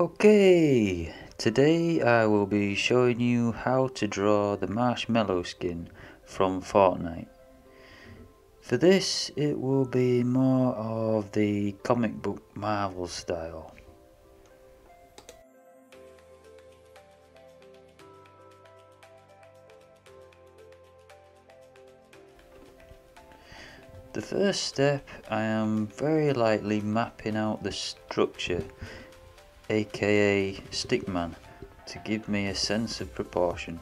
Okay, today I will be showing you how to draw the Marshmello skin from Fortnite. For this it will be more of the comic book Marvel style. The first step, I am very lightly mapping out the structure, aka stickman, to give me a sense of proportion.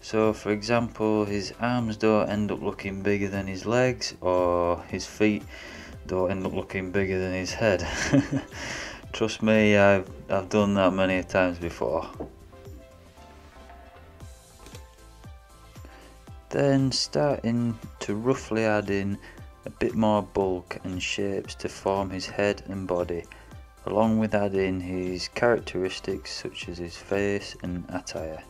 So for example, his arms don't end up looking bigger than his legs, or his feet don't end up looking bigger than his head. Trust me, I've done that many times before. Then starting to roughly add in a bit more bulk and shapes to form his head and body, along with adding his characteristics such as his face and attire.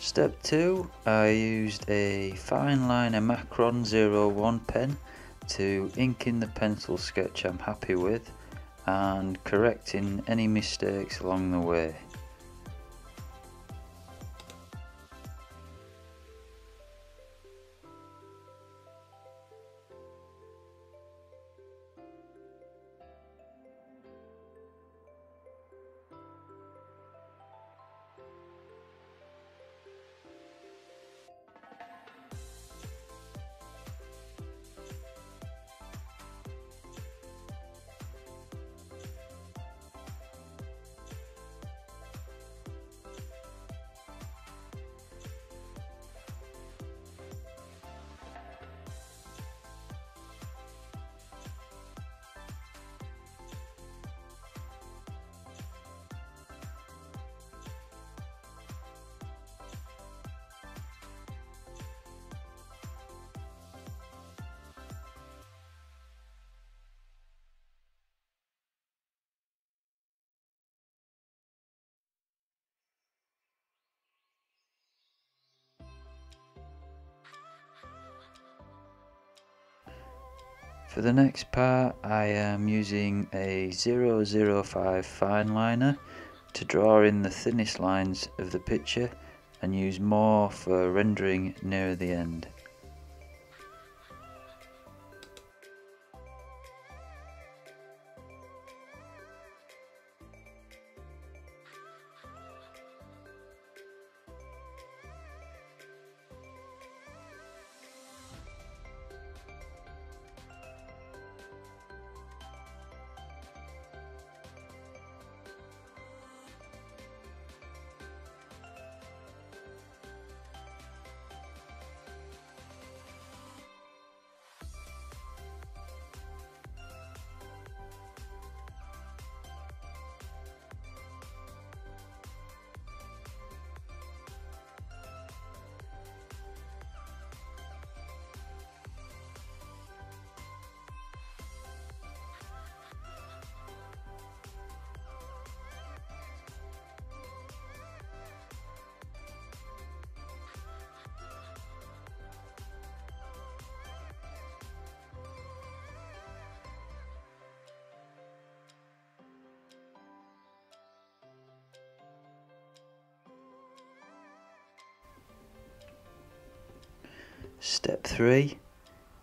Step 2, I used a fine liner Macron 01 pen to ink in the pencil sketch I'm happy with and correcting any mistakes along the way. For the next part, I am using a 005 fine liner to draw in the thinnest lines of the picture and use more for rendering nearer the end. Step 3,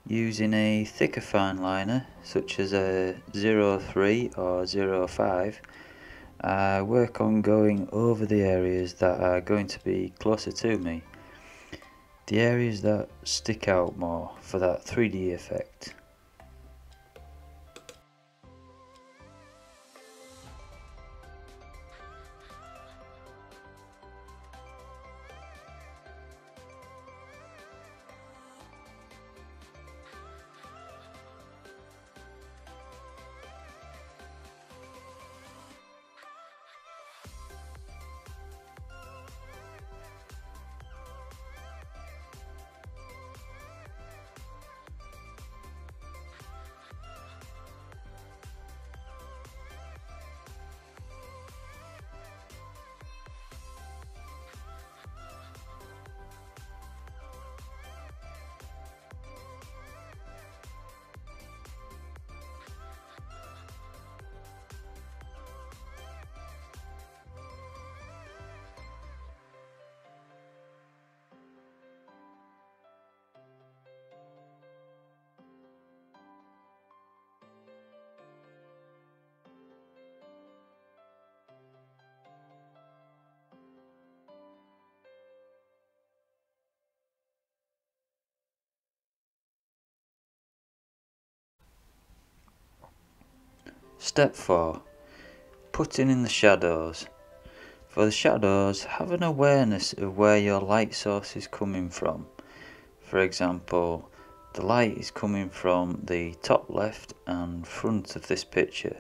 using a thicker fine liner such as a 03 or 05, I work on going over the areas that are going to be closer to me. the areas that stick out more for that 3D effect. Step 4. Putting in the shadows. For the shadows, have an awareness of where your light source is coming from. For example, the light is coming from the top left and front of this picture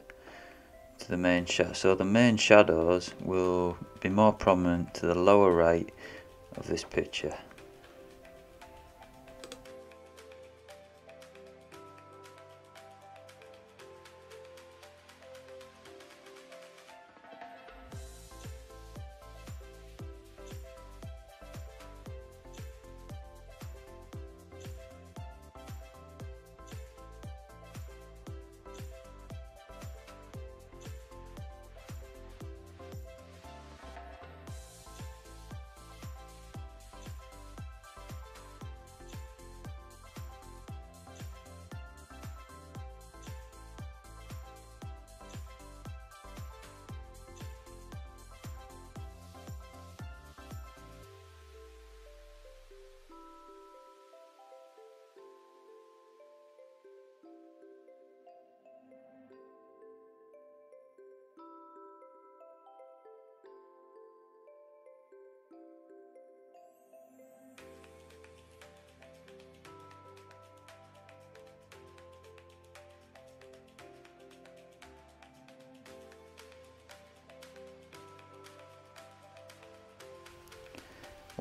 to the main shadow. So the main shadows will be more prominent to the lower right of this picture.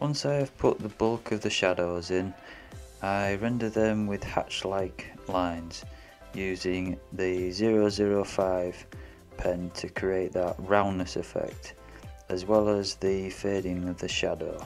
Once I have put the bulk of the shadows in, I render them with hatch-like lines using the 005 pen to create that roundness effect, as well as the fading of the shadow.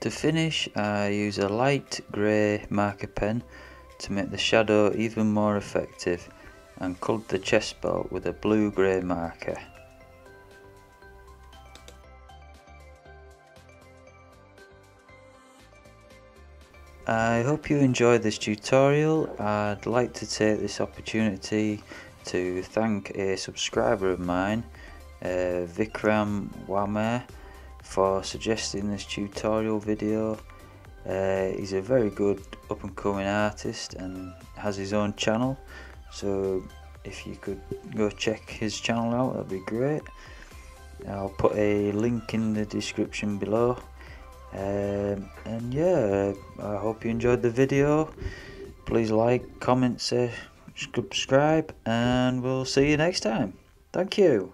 To finish, I use a light grey marker pen to make the shadow even more effective and coloured the chest belt with a blue-grey marker. I hope you enjoyed this tutorial. I'd like to take this opportunity to thank a subscriber of mine, Vikram Waghmare, for suggesting this tutorial video. He's a very good up-and-coming artist and has his own channel, so if you could go check his channel out, that'd be great. I'll put a link in the description below. And yeah, I hope you enjoyed the video. Please like, comment, subscribe, and we'll see you next time. Thank you.